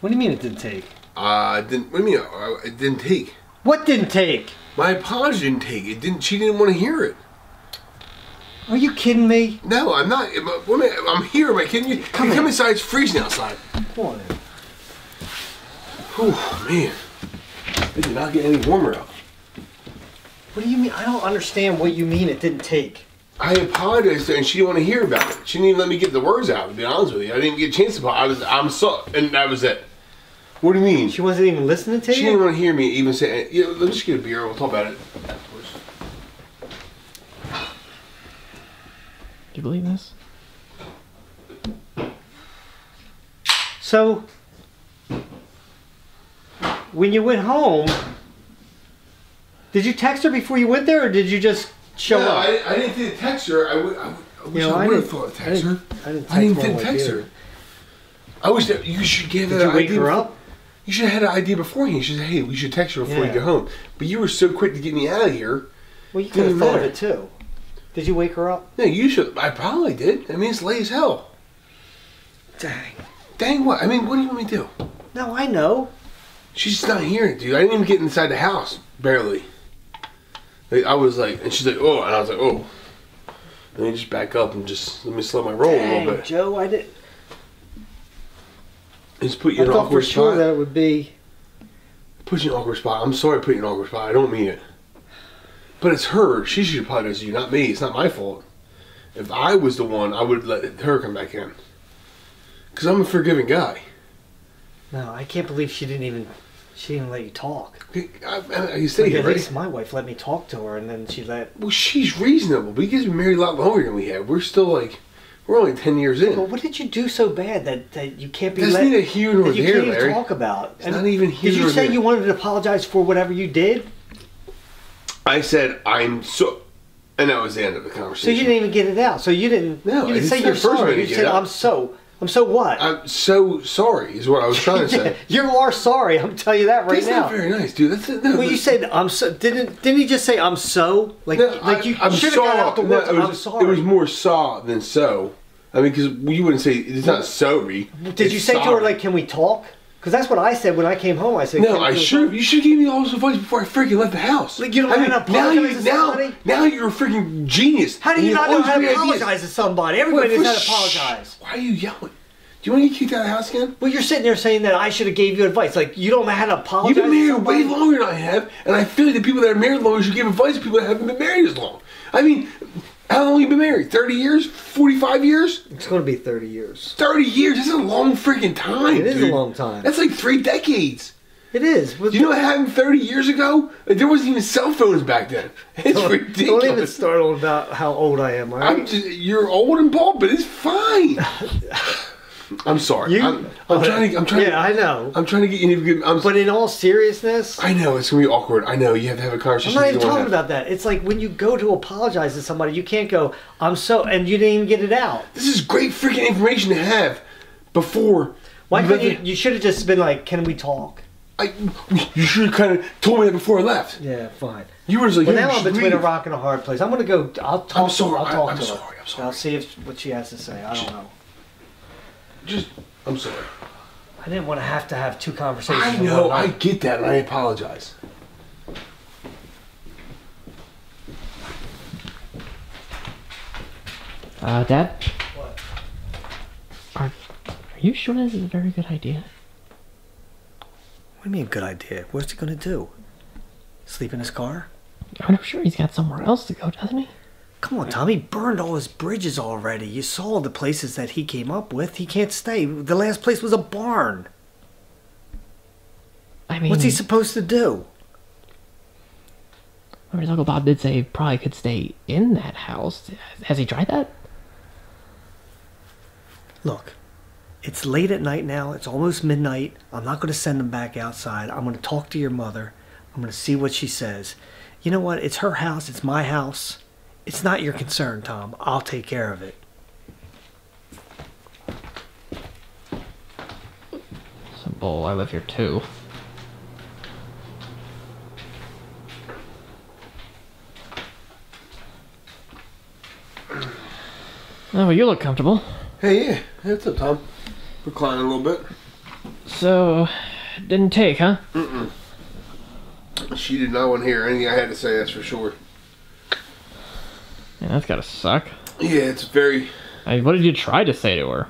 What do you mean it didn't take? What do you mean it didn't take? What didn't take? My apology didn't take. It didn't. She didn't want to hear it. Are you kidding me? No, I'm not. I'm here. Am I kidding you? Come inside. It's freezing outside. Come on in. Oh man, it did not get any warmer out. What do you mean? I don't understand what you mean it didn't take. I apologized and she didn't want to hear about it. She didn't even let me get the words out, to be honest with you. I didn't even get a chance to apologize. And that was it. What do you mean? She wasn't even listening to you? She didn't want to hear me even say, you know, let's just get a beer. We'll talk about it afterwards. Do you believe this? So, when you went home, did you text her before you went there, or did you just show up? No, I didn't think to text her. I wish I would have thought to text her. I didn't think to text her. I wish that you should give her an idea. Did you wake her up? You should have had an idea beforehand. You should say, hey, we should text her before you go home. But you were so quick to get me out of here. Well, you could have thought of it too. Did you wake her up? No, you should. I probably did. I mean, it's late as hell. Dang. Dang what? I mean, what do you want me to do? No, I know. She's just not hearing it, dude. I didn't even get inside the house, barely. I was like, and she's like, oh, and I was like, oh. Let me just back up and just let me slow my roll a little bit. Joe, I didn't. Just put you in an awkward spot. I thought for sure that it would be. Put you in an awkward spot. I'm sorry, I put you in an awkward spot. I don't mean it. But it's her. She should apologize to you, not me. It's not my fault. If I was the one, I would let her come back in. Because I'm a forgiving guy. No, I can't believe she didn't even. She didn't let you talk. You stay here, right? At least my wife let me talk to her, and then she let. Well, she's reasonable. We get married a lot longer than we have. We're still like, we're only 10 years in. Well, what did you do so bad that you can't be? That's neither here nor there, Larry. You can't even talk about. It's not even here. Did you say you wanted to apologize for whatever you did? I said I'm so, and that was the end of the conversation. So you didn't even get it out. So you didn't. No, you didn't say you're sorry. You said I'm so. I'm so what? I'm so sorry is what I was trying to say. You are sorry. I'm telling you that right now. That's not very nice, dude. That's no. Well, you said I'm so. Didn't he just say I'm so? Like no, you should have got out the words. No, I'm sorry. It was more saw than so. I mean, because you wouldn't say it's not sorry. Did you say sorry to her like, can we talk? Because that's what I said when I came home. I said, no, I should. You should have given me all this advice before I freaking left the house. Like you don't have to apologize to somebody. Now you're a freaking genius. How do you not know how to apologize to somebody? Everybody knows how to apologize. Why are you yelling? Do you want to get kicked out of the house again? Well, you're sitting there saying that I should have gave you advice. Like you don't know how to apologize. You've been married way longer than I have, and I feel like the people that are married longer should give advice to people that haven't been married as long. I mean, how long have you been married? 30 years? 45 years? It's going to be 30 years. 30 years? That's a long freaking time, dude. It is a long time. That's like 3 decades. It is. Do you know what happened 30 years ago? There wasn't even cell phones back then. It's ridiculous. Don't even start on about how old I am, right? You're old and bald, but it's fine. I'm sorry. I'm trying to, I know. I'm trying to get you. But in all seriousness, I know it's gonna be awkward. I know you have to have a conversation. I'm not even talking about that. It's like when you go to apologize to somebody, you can't go, I'm so, and you didn't even get it out. This is great freaking information to have before. Why couldn't you? You should have just been like, can we talk? You should have kind of told me that before I left. Yeah, fine. You were just like, well, now I'm between a rock and a hard place. I'm gonna go. I'll talk to her. I'm sorry. I'll see what she has to say. I don't know. I'm sorry. I didn't want to have 2 conversations. I know, I get that, and I apologize. Dad? What? Are you sure this is a very good idea? What do you mean, good idea? What's he gonna do? Sleep in his car? I'm sure he's got somewhere else to go, doesn't he? Come on, Tom. He burned all his bridges already. You saw the places that he came up with. He can't stay. The last place was a barn. I mean, what's he supposed to do? I mean, Uncle Bob did say he probably could stay in that house. Has he tried that? Look, it's late at night now. It's almost midnight. I'm not going to send him back outside. I'm going to talk to your mother. I'm going to see what she says. You know what? It's her house. It's my house. It's not your concern, Tom. I'll take care of it. Some bull. I live here too. Oh, well, you look comfortable. Hey, yeah. What's up, Tom? Recline a little bit. So, didn't take, huh? Mm-mm. She did not want to hear anything I had to say, that's for sure. Man, that's gotta suck. Yeah, it's very... I mean, what did you try to say to her?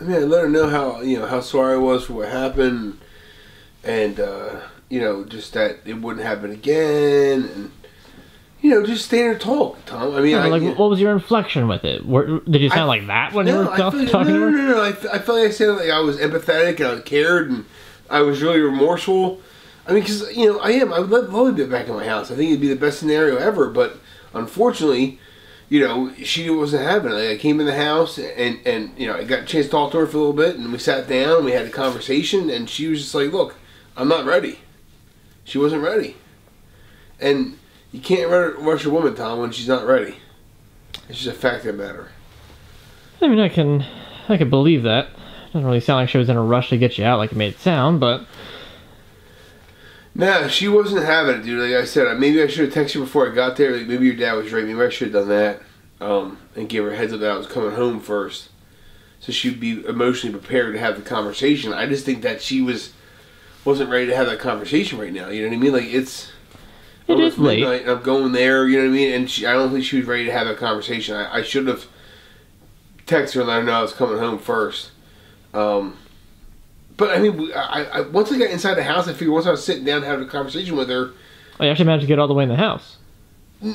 I mean, I let her know how, you know, how sorry I was for what happened. And, you know, just that it wouldn't happen again. And, you know, just standard talk, Tom. I mean, yeah, like, what was your inflection with it? Did you sound like that when you were talking to her? No. I felt like I sounded like I was empathetic and I cared and I was really remorseful. I mean, because, you know, I am. I would love to get back in my house. I think it'd be the best scenario ever. But, unfortunately, you know, she wasn't having it. Like, I came in the house and, you know, I got a chance to talk to her for a little bit. And we sat down and we had a conversation. And she was just like, look, I'm not ready. She wasn't ready. And... you can't rush a woman, Tom, when she's not ready. It's just a fact of the matter. I mean, I can believe that. It doesn't really sound like she was in a rush to get you out like it made it sound, but... nah, she wasn't having it, dude. Like I said, maybe I should have texted her before I got there. Like, maybe your dad was right. Maybe I should have done that. And gave her a heads up that I was coming home first. So she'd be emotionally prepared to have the conversation. I just think that she wasn't ready to have that conversation right now. You know what I mean? Like, it's... it is late. I'm going there, you know what I mean? And I don't think she was ready to have that conversation. I should have texted her and let her know I was coming home first. But, I mean, once I got inside the house, I figured once I was sitting down having a conversation with her... oh, you actually managed to get all the way in the house?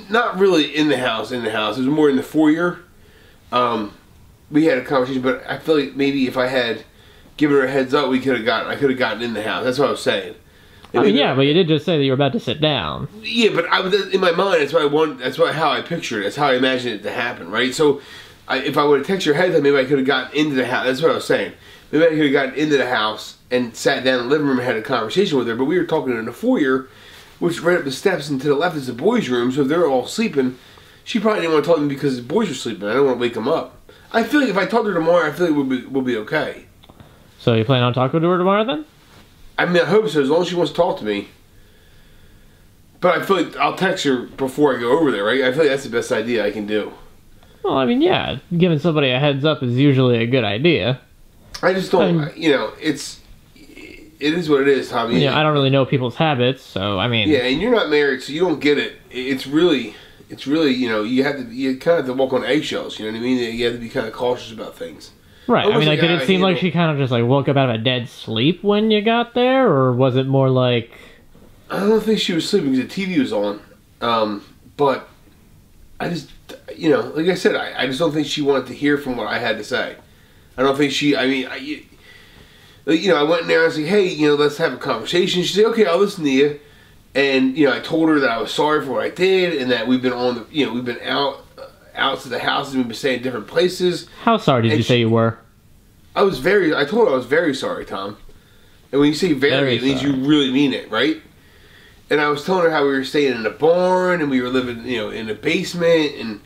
Not really in the house. It was more in the foyer. We had a conversation, but I feel like maybe if I had given her a heads up, I could have gotten in the house. That's what I was saying. I mean, yeah, but you did just say that you were about to sit down. Yeah, but in my mind, that's what I want. That's how I pictured it. That's how I imagined it to happen, right? So, if I would have texted your head, then maybe I could have gotten into the house. That's what I was saying. Maybe I could have gotten into the house and sat down in the living room and had a conversation with her. But we were talking in the foyer, which right up the steps and to the left is the boys' room. So if they're all sleeping, she probably didn't want to talk to me because the boys were sleeping. I don't want to wake them up. I feel like if I talked to her tomorrow, I feel like we'll be okay. So you plan on talking to her tomorrow then? I mean, I hope so, as long as she wants to talk to me. But I feel like I'll text her before I go over there, right? I feel like that's the best idea I can do. Well, I mean, yeah. Giving somebody a heads up is usually a good idea. I just don't, you know, it is what it is, Tommy. Yeah, I don't really know people's habits, so, I mean... yeah, and you're not married, so you don't get it. It's really, you know, you kind of have to walk on eggshells, you know what I mean? You have to be kind of cautious about things. Right, I mean, like, did it seem like she kind of just, like, woke up out of a dead sleep when you got there, or was it more like... I don't think she was sleeping because the TV was on, but I just, you know, like I said, I just don't think she wanted to hear from what I had to say. I don't think she, I mean, you know, I went in there and I was like, hey, you know, let's have a conversation. She said, okay, I'll listen to you, and, you know, I told her that I was sorry for what I did, and that we've been we've been out to the houses, we've been staying in different places. How sorry did you say you were? I told her I was very sorry, Tom. And when you say very, it means you really mean it, right? And I was telling her how we were staying in a barn, and we were living, you know, in a basement, and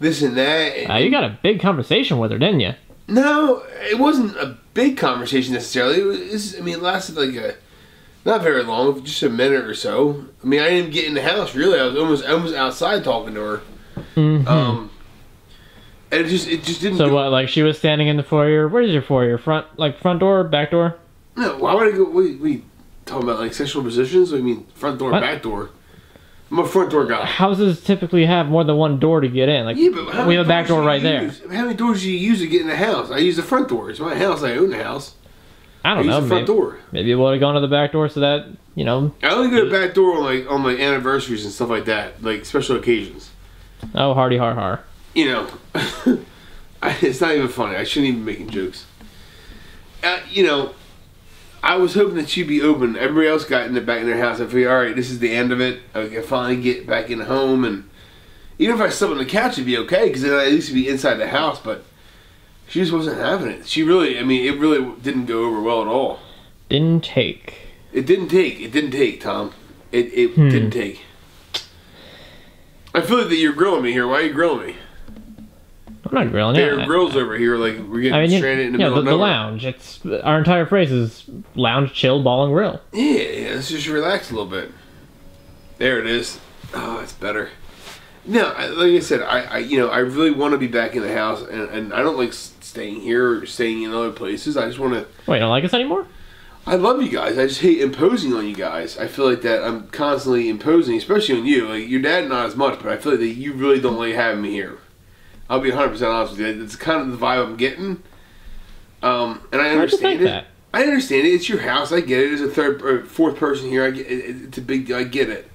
this and that. And you got a big conversation with her, didn't you? No, it wasn't a big conversation necessarily. It lasted like not very long, just a minute or so. I mean, I didn't get in the house, really. I was almost outside talking to her. Mm-hmm. And it just didn't. So what? Like she was standing in the foyer. Where's your foyer? Front door, back door? No. Why would I go? We talking about like sexual positions? I mean, front door, back door. I'm a front door guy. Houses typically have more than one door to get in. Like, yeah, but we have a back door right there. How many doors do you use to get in the house? I use the front door. It's my house. I own the house. I don't know. Use the front door. Maybe it would have gone to the back door so that you know. I only go to the back door on my anniversaries and stuff like that, like special occasions. Oh, hardy har har. You know, it's not even funny. I shouldn't even be making jokes. You know, I was hoping that she'd be open. Everybody else got back in their house. I figured, all right, this is the end of it. I can finally get back in home. And even if I slept on the couch, it'd be okay because then I'd at least be inside the house. But she just wasn't having it. She really, I mean, it really didn't go over well at all. Didn't take. It didn't take, Tom. It didn't take. I feel like that you're grilling me here. Why are you grilling me? I'm not grilling you. There are grills over here. Like, we're getting stranded in the middle of nowhere. The lounge. Our entire phrase is lounge, chill, ball, and grill. Yeah. Let's just relax a little bit. There it is. Oh, it's better. No, like I said, I really want to be back in the house, and I don't like staying here or staying in other places. I just want to... wait, you don't like us anymore? I love you guys. I just hate imposing on you guys. I feel like that I'm constantly imposing, especially on you. Like, your dad, not as much, but I feel like that you really don't like having me here. I'll be 100% honest with you. It's kind of the vibe I'm getting. And I understand it. That. I understand it. It's your house. I get it. As a third or fourth person here, I get it. It's a big deal. I get it.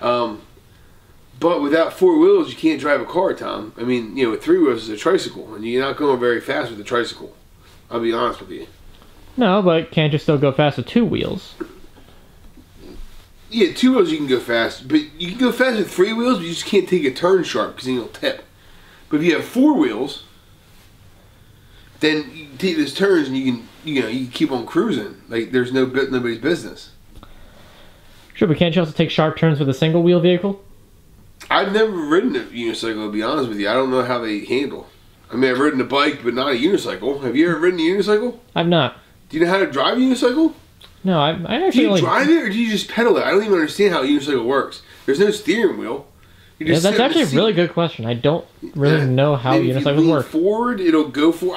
But without four wheels, you can't drive a car, Tom. I mean, you know, with three wheels, it's a tricycle, and you're not going very fast with a tricycle. I'll be honest with you. No, but can't you still go fast with two wheels? Yeah, two wheels you can go fast, but you can go fast with three wheels, but you just can't take a turn sharp because then you'll tip. But if you have four wheels, then you take those turns and you can, you know, you can keep on cruising. Like, there's no bit nobody's business. Sure, but can't you also take sharp turns with a single wheel vehicle? I've never ridden a unicycle, to be honest with you. I don't know how they handle. I mean, I've ridden a bike, but not a unicycle. Have you ever ridden a unicycle? I've not. Do you know how to drive a unicycle? No, I actually... Do you drive it or do you just pedal it? I don't even understand how a unicycle works. There's no steering wheel. Yeah, that's actually a really good question. I don't really know how a unicycle works. If you lean forward, it'll go forward.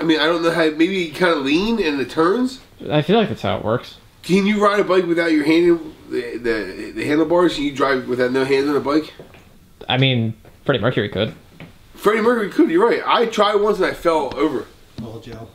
I don't know how... Maybe you kind of lean and it turns? I feel like that's how it works. Can you ride a bike without your hand... The handlebars? Can you drive without no hands on a bike? I mean, Freddie Mercury could. You're right. I tried once and I fell over. Oh, Joe.